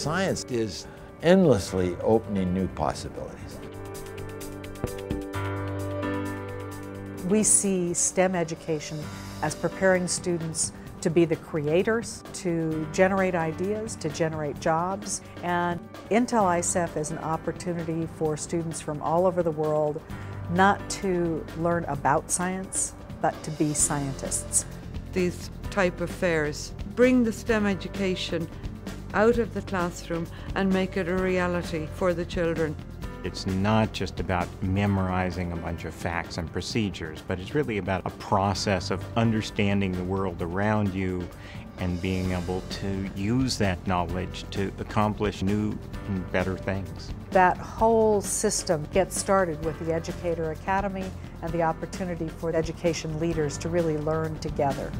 science is endlessly opening new possibilities. We see STEM education as preparing students to be the creators, to generate ideas, to generate jobs. And Intel ISEF is an opportunity for students from all over the world not to learn about science, but to be scientists. These type of fairs bring the STEM education out of the classroom and make it a reality for the children. It's not just about memorizing a bunch of facts and procedures, but it's really about a process of understanding the world around you and being able to use that knowledge to accomplish new and better things. That whole system gets started with the Educator Academy and the opportunity for education leaders to really learn together.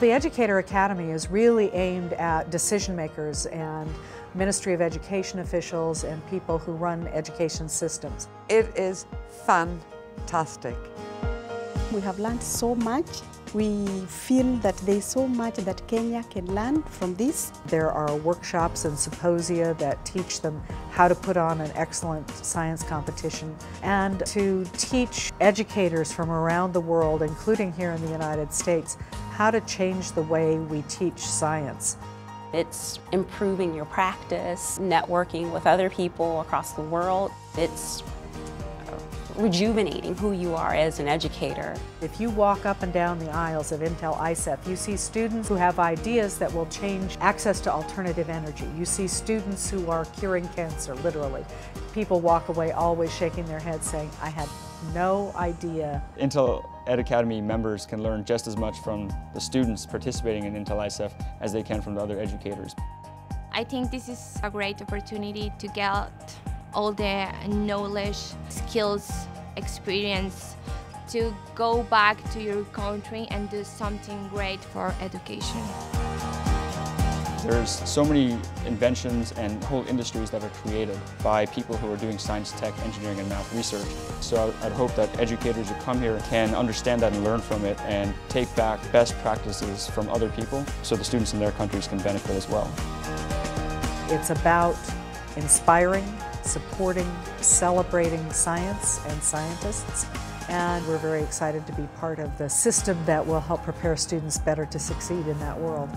The Educator Academy is really aimed at decision makers and Ministry of Education officials and people who run education systems. It is fantastic. We have learned so much. We feel that there is so much that Kenya can learn from this. There are workshops and symposia that teach them how to put on an excellent science competition and to teach educators from around the world, including here in the United States, how to change the way we teach science. It's improving your practice, networking with other people across the world. It's rejuvenating who you are as an educator. If you walk up and down the aisles of Intel ISEF, you see students who have ideas that will change access to alternative energy. You see students who are curing cancer, literally. People walk away always shaking their heads saying, I had no idea. Intel Ed Academy members can learn just as much from the students participating in Intel ISEF as they can from the other educators. I think this is a great opportunity to get all the knowledge, skills, experience to go back to your country and do something great for education. There's so many inventions and whole industries that are created by people who are doing science, tech, engineering, and math research. So I'd hope that educators who come here can understand that and learn from it and take back best practices from other people so the students in their countries can benefit as well. It's about inspiring, supporting, celebrating science and scientists, and we're very excited to be part of the system that will help prepare students better to succeed in that world.